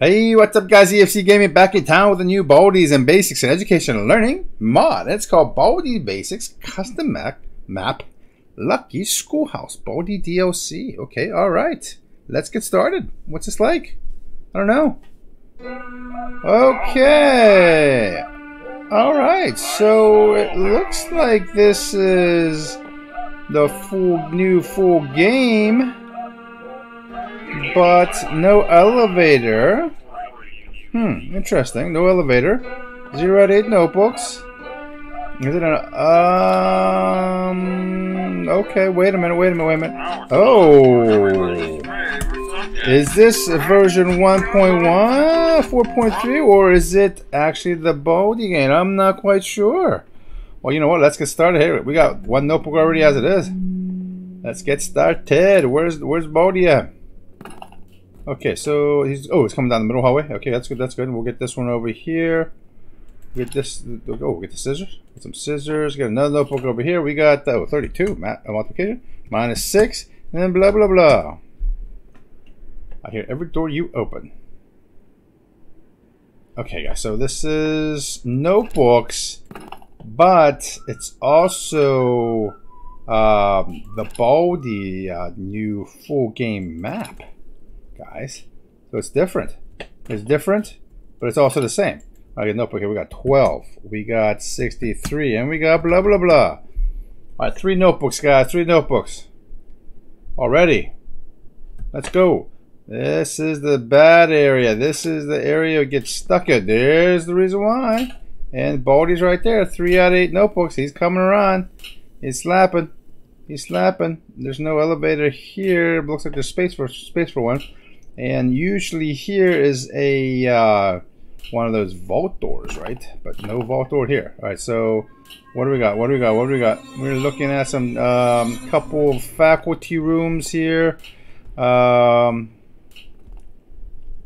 Hey, what's up guys, EFC Gaming back in town with a new Baldi's and Basics in Education and Learning mod. It's called Baldi Basics Custom Map Lucky Schoolhouse, Baldi DLC. Okay, alright. Let's get started. What's this like? I don't know. Okay. Alright, so it looks like this is the full game. But no elevator. Interesting. No elevator. 0 to 8 notebooks. Is it an okay, wait a minute. Oh, is this version 1.1, 4.3, or is it actually the Baldi game? I'm not quite sure. Well, you know what? Let's get started here. We got one notebook already as it is. Let's get started. Where's Baldi at? Okay, so he's it's coming down the middle hallway. Okay, that's good. That's good. We'll get this one over here. Get this. Oh, we'll get the scissors. Get some scissors. Get another notebook over here. We got 32. Multiplication -6, and then blah blah blah. I hear every door you open. Okay, guys. So this is notebooks, but it's also the Baldi new full game map. Guys, so it's different. It's different, but it's also the same. Okay, notebook. We got 12. We got 63, and we got blah blah blah. All right, 3 notebooks, guys. 3 notebooks already. Let's go. This is the bad area. This is the area you get stuck in. There's the reason why. And Baldi's right there. 3 out of 8 notebooks. He's coming around. He's slapping. He's slapping. There's no elevator here. Looks like there's space for one. And usually here is a one of those vault doors, right? But no vault door here. All right, so what do we got? What do we got? What do we got? We're looking at some couple of faculty rooms here. Let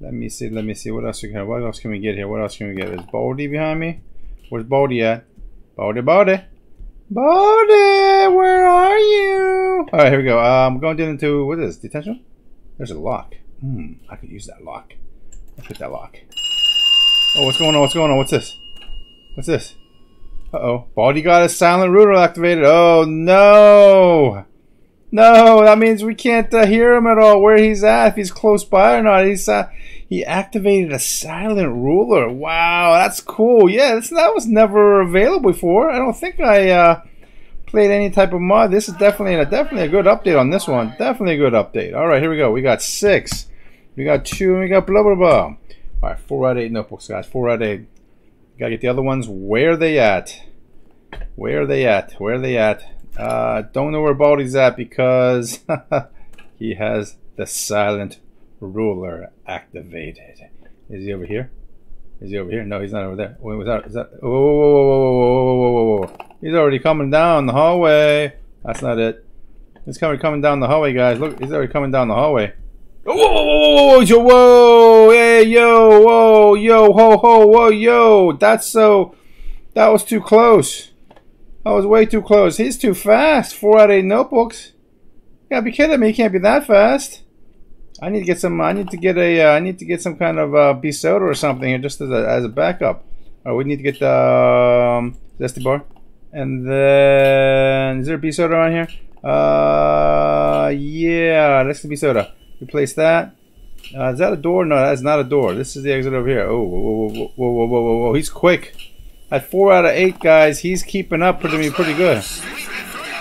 me see. Let me see. What else can we get here? What else can we get? Is Baldi behind me? Where's Baldi at? Baldi, Baldi, Baldi. Where are you? All right, here we go. I'm going into what is this? Detention? There's a lock. I could use that lock. Let's get that lock. Oh, what's going on? What's going on? What's this? What's this? Uh-oh. Baldi got a silent router activated. Oh, no. No, that means we can't hear him at all, where he's at, if he's close by or not. He activated a silent ruler. Wow, that's cool. Yeah, that was never available before. I don't think I played any type of mod. This is definitely a good update on this one. Definitely a good update. All right, here we go. We got 6. We got 2. And we got blah blah blah. All right, 4 out of 8 notebooks, guys. 4 out of 8. You gotta get the other ones. Where are they at? Where are they at? Where are they at? Don't know where Baldi's at because he has the silent ruler activated. Is he over here? Is he over here? No, he's not over there. Wait, was that? Oh, whoa. He's already coming down the hallway. That's not it. He's coming down the hallway, guys. Look, he's already coming down the hallway. Whoa, hey, yo, whoa, yo, ho, ho, whoa, yo. That was too close. That was way too close. He's too fast. 4 out of 8 notebooks. You gotta be kidding me. He can't be that fast. I need to get some. I need to get some kind of BSODA or something here, just as a backup. All right, we need to get the Zesty Bar, and then is there a BSODA on here? Yeah, that's the BSODA. Replace that. Is that a door? No, that's not a door. This is the exit over here. Oh, whoa! He's quick. At 4 out of 8, guys, he's keeping up pretty good.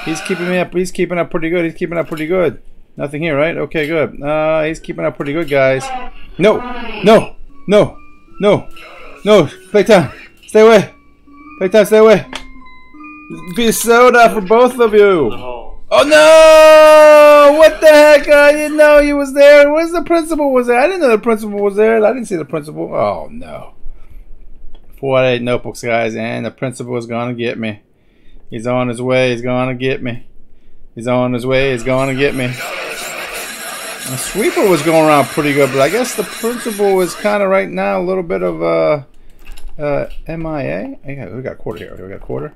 He's keeping me up. He's keeping up pretty good. He's keeping up pretty good. Nothing here, right? Okay, good. He's keeping up pretty good, guys. No. Playtime. Stay away. Playtime, stay away. BSODA for both of you. Oh, no! What the heck? I didn't know he was there. Where's the principal was there? I didn't know the principal was there. I didn't see the principal. Oh, no. 4 out of 8 notebooks, guys, and the principal is going to get me. He's on his way. He's going to get me. He's on his way. He's going to get me. The sweeper was going around pretty good, but I guess the principal is kind of right now a little bit of MIA. Yeah, we got a quarter here. We got a quarter.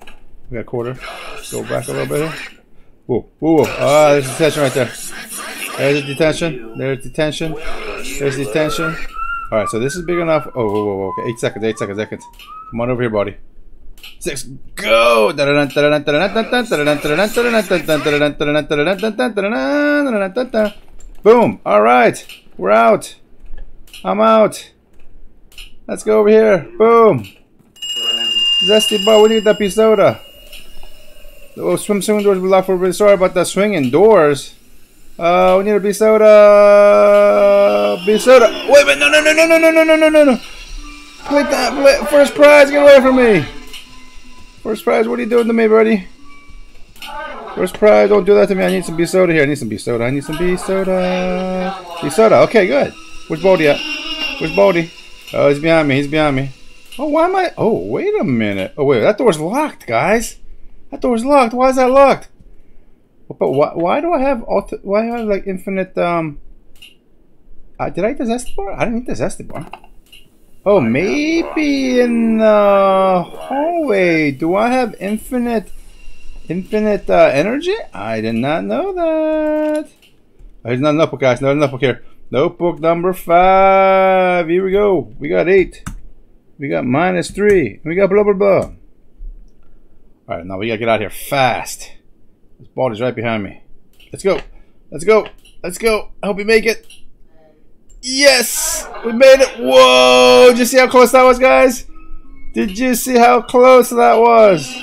We got a quarter. Let's go back a little bit here. Whoa. Ah, there's detention right there. There's detention. There's detention. There's detention. Alright, so this is big enough. Oh, whoa, whoa, whoa. Okay, 8 seconds, 8 seconds, 8 seconds. Come on over here, buddy. 6, go! Boom! Alright! We're out! I'm out! Let's go over here! Boom! Zesty Bar, we need that BSODA! Oh, swing doors blocked for. Sorry about that swinging doors! We need a BSODA! BSODA! Wait a minute! No, no, no, no, no, no, no, no, no, no! Click that! Click. First prize! Get away from me! First prize, what are you doing to me, buddy? First prize, don't do that to me. I need some BSODA here. I need some BSODA. I need some BSODA. BSODA. Okay, good. Where's Baldi at? Where's Baldi? Oh, he's behind me. He's behind me. Oh, why am I? Oh, wait a minute. Oh, wait. That door's locked, guys. That door's locked. Why is that locked? But why do I have why do I have like infinite? Did I eat the Zesty Bar? I didn't eat the Zesty Bar. Oh, maybe in the hallway. Do I have infinite energy? I did not know that. Oh, here's another notebook, guys. Another notebook here. Notebook number 5. Here we go. We got 8. We got -3. We got blah, blah, blah. All right, now we got to get out of here fast. This ball is right behind me. Let's go. Let's go. Let's go. I hope we make it. Yes! We made it! Whoa! Did you see how close that was, guys? Did you see how close that was?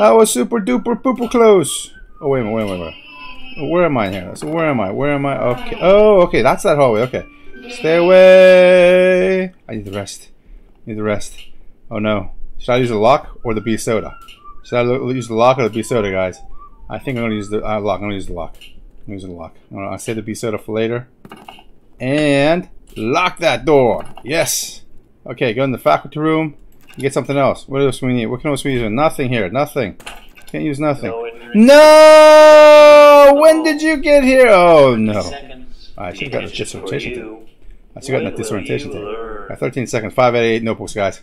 That was super duper pooper close. Oh, wait a minute, wait a minute, wait a minute. Where am I here? So where am I? Where am I? Okay. Oh, okay, that's that hallway. Okay. Stay away! I need the rest. I need the rest. Oh, no. Should I use the lock or the BSODA? Should I use the lock or the BSODA, guys? I think I'm going to use the lock. I'm going to use the lock. I'm going to use the lock. I'll save the BSODA for later. And lock that door. Yes. Okay, go in the faculty room and get something else. What else we need? What can else we use? Nothing here. Nothing. Can't use nothing. No! When did you get here? Oh no. I should have got a disorientation tape. I should have gotten that disorientation tape. 13 seconds. 5 out of 8 notebooks, guys.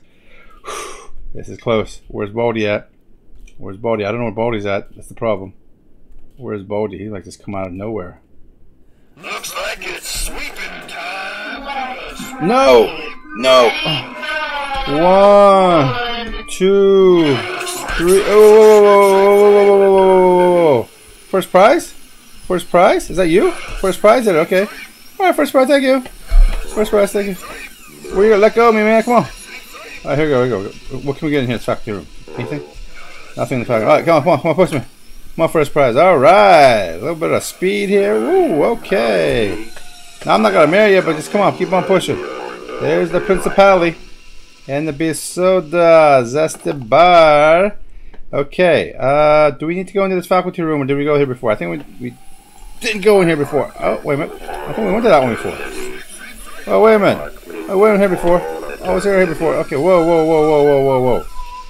Whew. This is close. Where's Baldi at? Where's Baldi? I don't know where Baldi's at. That's the problem. Where's Baldi? He like just come out of nowhere. Looks like it's sweeping time. No! No! 1, 2, 3. Oh! First prize? First prize? Is that you? First prize? Okay. Alright, first prize, thank you. First prize, thank you. Where you gonna let go of me, man? Come on. Alright, here we go, here we go. What can we get in here? It's faculty room. Anything? Nothing in the faculty. Alright, come on, come on, come on, push me. My first prize. Alright. A little bit of speed here. Ooh, okay. Now I'm not gonna marry you, but just come on, keep on pushing. There's the Principality. And the BSODA. Zesty Bar. Okay. Do we need to go into this faculty room or did we go here before? I think we didn't go in here before. Oh, wait a minute. I think we went to that one before. Oh, wait a minute. Oh, we went here before. Oh, was here before. Okay, whoa, whoa, whoa, whoa, whoa, whoa, whoa.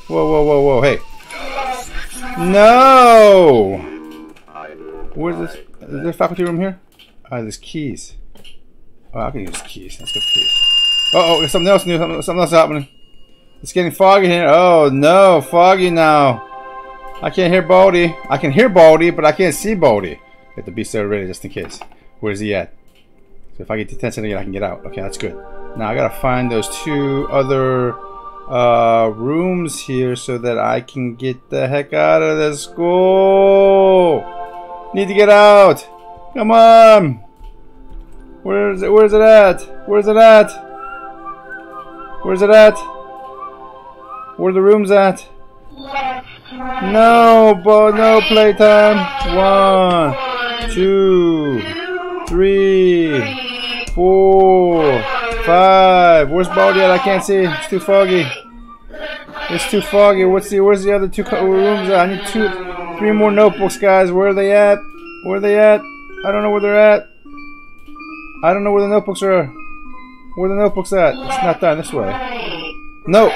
Whoa, whoa, whoa, whoa. Hey. No! Where's this? Is there a faculty room here? Ah, there's keys. Oh, I can use keys. Let's get keys. Uh oh, there's something else new. Something else happening. It's getting foggy here. Oh no, foggy now. I can't hear Baldi. I can hear Baldi, but I can't see Baldi. Get the BSODA ready just in case. Where's he at? So if I get detention again, I can get out. Okay, that's good. Now I gotta find those 2 other rooms here so that I can get the heck out of this school. Need to get out. Come on. Where's it? Where's it at? Where's it at? Where's it at? Where are the rooms at? No, but no playtime. 1, 2, 3, 4. 5. Where's Baldi at? I can't see. It's too foggy. It's too foggy. Where's the other 2 rooms at? I need 3 more notebooks, guys. Where are they at? Where are they at? I don't know where they're at. I don't know where the notebooks are. Where are the notebooks at? It's not down this way. No.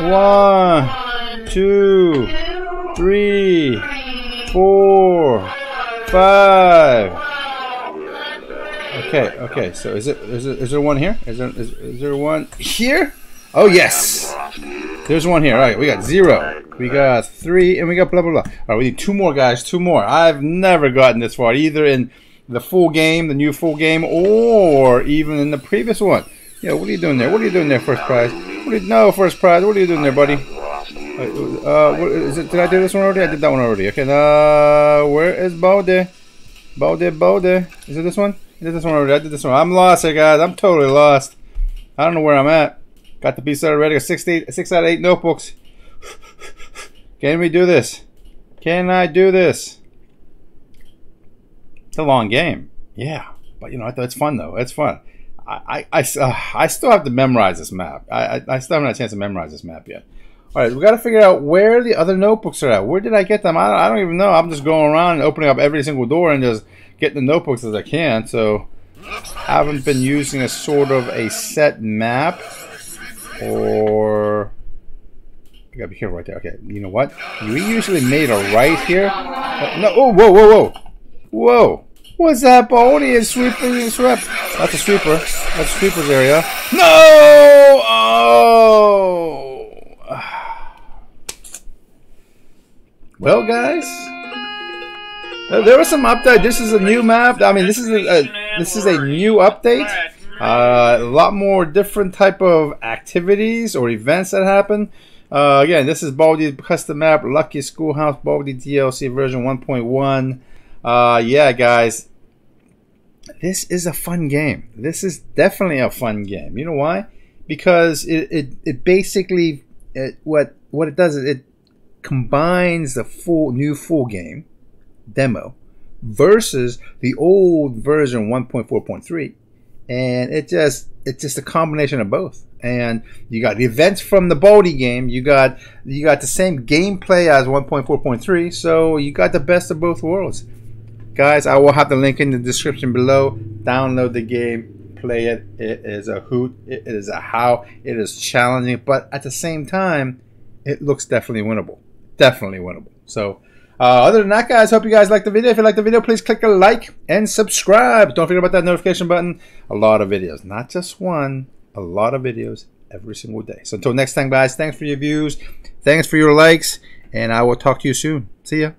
1, 2, 3, 4, 5. Okay, okay, so is there one here? Is there one here? Oh yes! There's one here. Alright, we got 0. We got 3 and we got blah blah blah. Alright, we need 2 more guys, 2 more. I've never gotten this far either in the full game, the new full game, or even in the previous one. Yeah, what are you doing there? What are you doing there, first prize? What are you, no, first prize, what are you doing there, buddy? What is it? Did I do this one already? I did that one already. Okay, where is Baldi? Baldi, Baldi. Is it this one? I did this one already. I did this one. I'm lost here, guys. I'm totally lost. I don't know where I'm at. Got the BSODA already. Got 6 out of 8 notebooks. Can we do this? Can I do this? It's a long game. Yeah, but you know, it's fun though. It's fun. I still have to memorize this map. I still haven't had a chance to memorize this map yet. All right, we got to figure out where the other notebooks are at. Where did I get them? I don't even know. I'm just going around and opening up every single door and just getting the notebooks as I can. So I haven't been using a sort of a set map, or I gotta be careful right there. Okay, you know what? We usually made a right here. No, oh, whoa, whoa, whoa, whoa! What's that? Baldi is sweeping, swept. That's a sweeper. That's a sweeper's area. No! Oh! Well, guys, there was some update. This is a new map. I mean, this is a new update. A lot more different type of activities or events that happen. Again, this is Baldi's Custom Map, Lucky Schoolhouse, Baldi DLC version 1.1. Yeah, guys, this is a fun game. This is definitely a fun game. You know why? Because it basically what it does is it combines the new full game demo versus the old version 1.4.3, and it's just a combination of both. And you got the events from the Baldi game, you got the same gameplay as 1.4.3, so you got the best of both worlds. Guys, I will have the link in the description below. Download the game, play it. It is a hoot, it is a how, it is challenging, but at the same time it looks definitely winnable. Definitely winnable. So other than that, guys, hope you guys liked the video. If you liked the video, please click a like and subscribe. Don't forget about that notification button. A lot of videos, not just one, a lot of videos every single day. So until next time, guys, thanks for your views, thanks for your likes, and I will talk to you soon. See ya.